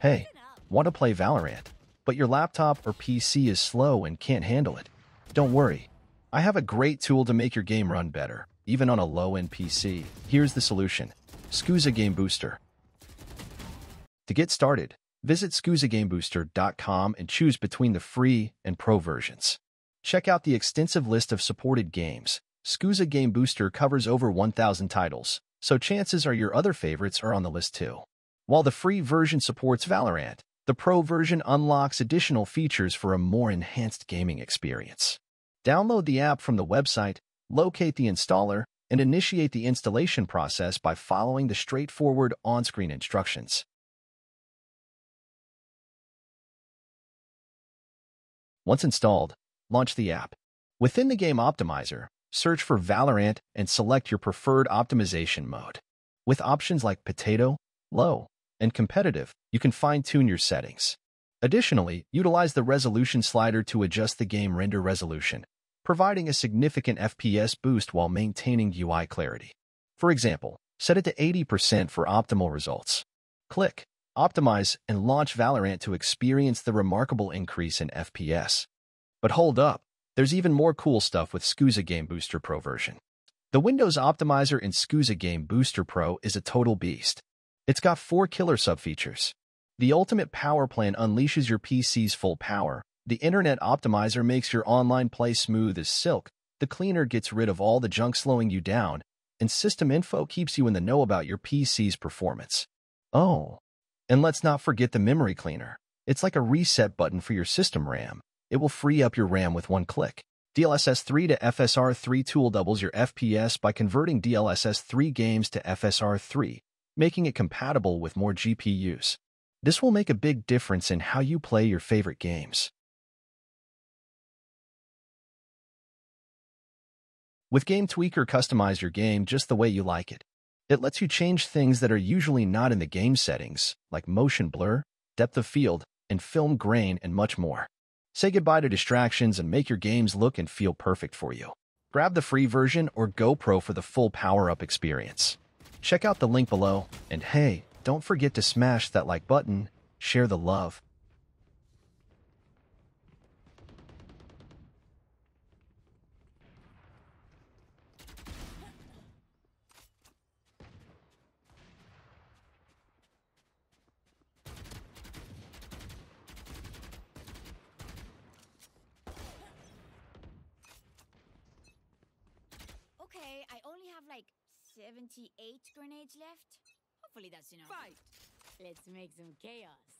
Hey, want to play Valorant, but your laptop or PC is slow and can't handle it? Don't worry. I have a great tool to make your game run better, even on a low-end PC. Here's the solution. SKUZA Game Booster. To get started, visit skuzagamebooster.com and choose between the free and pro versions. Check out the extensive list of supported games. SKUZA Game Booster covers over 1,000 titles, so chances are your other favorites are on the list too. While the free version supports Valorant, the pro version unlocks additional features for a more enhanced gaming experience. Download the app from the website, locate the installer, and initiate the installation process by following the straightforward on-screen instructions. Once installed, launch the app. Within the Game Optimizer, search for Valorant and select your preferred optimization mode. With options like Potato, Low, and Competitive, you can fine-tune your settings. Additionally, utilize the resolution slider to adjust the game render resolution, providing a significant FPS boost while maintaining UI clarity. For example, set it to 80% for optimal results. Click Optimize and launch Valorant to experience the remarkable increase in FPS. But hold up, there's even more cool stuff with SKUZA Game Booster Pro version. The Windows Optimizer in SKUZA Game Booster Pro is a total beast. It's got 4 killer sub-features. The Ultimate Power Plan unleashes your PC's full power. The Internet Optimizer makes your online play smooth as silk. The Cleaner gets rid of all the junk slowing you down. And System Info keeps you in the know about your PC's performance. Oh, and let's not forget the Memory Cleaner. It's like a reset button for your system RAM. It will free up your RAM with one click. DLSS 3 to FSR 3 tool doubles your FPS by converting DLSS 3 games to FSR 3, making it compatible with more GPUs. This will make a big difference in how you play your favorite games. With Game Tweaker, customize your game just the way you like it. It lets you change things that are usually not in the game settings, like motion blur, depth of field, and film grain, and much more. Say goodbye to distractions and make your games look and feel perfect for you. Grab the free version or go pro for the full power-up experience. Check out the link below, and hey, don't forget to smash that like button, share the love. Okay, I only have like 78 grenades left. Hopefully that's enough. Fight! Let's make some chaos.